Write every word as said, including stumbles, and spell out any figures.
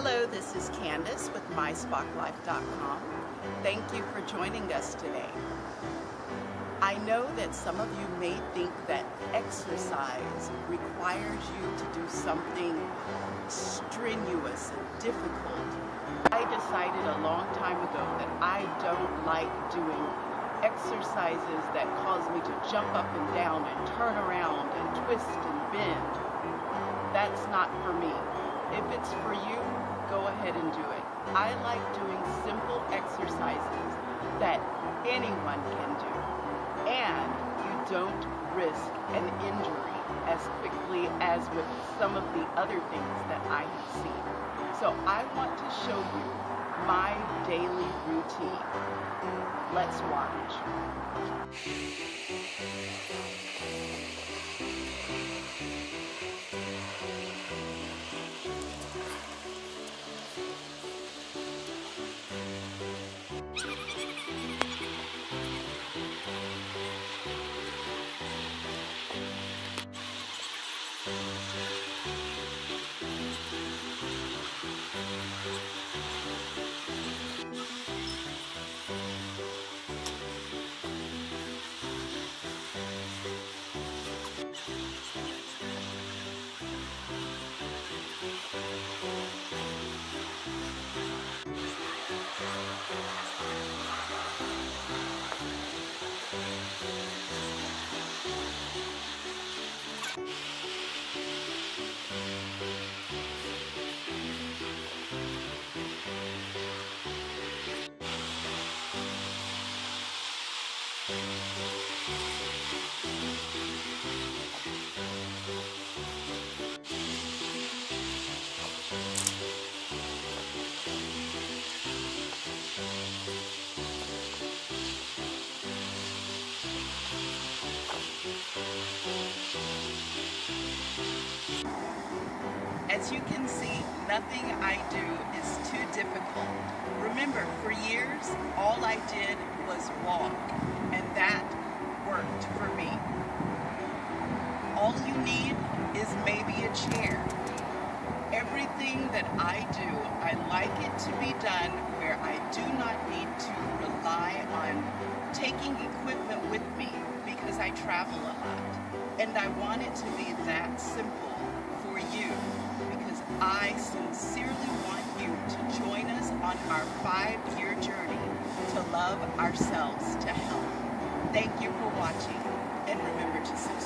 Hello, this is Candace with my spock life dot com. Thank you for joining us today. I know that some of you may think that exercise requires you to do something strenuous and difficult. I decided a long time ago that I don't like doing exercises that cause me to jump up and down and turn around and twist and bend. That's not for me. If it's for you, go ahead and do it. I like doing simple exercises that anyone can do, and you don't risk an injury as quickly as with some of the other things that I have seen. So I want to show you my daily routine. Let's watch. As you can see, nothing I do is too difficult. Remember, for years, all I did was walk, and that worked for me. All you need is maybe a chair. Everything that I do, I like it to be done where I do not need to rely on taking equipment with me because I travel a lot, and I want it to be that simple for you. Because I sincerely want you to join us on our five-year journey to love ourselves to health. Thank you for watching, and remember to subscribe.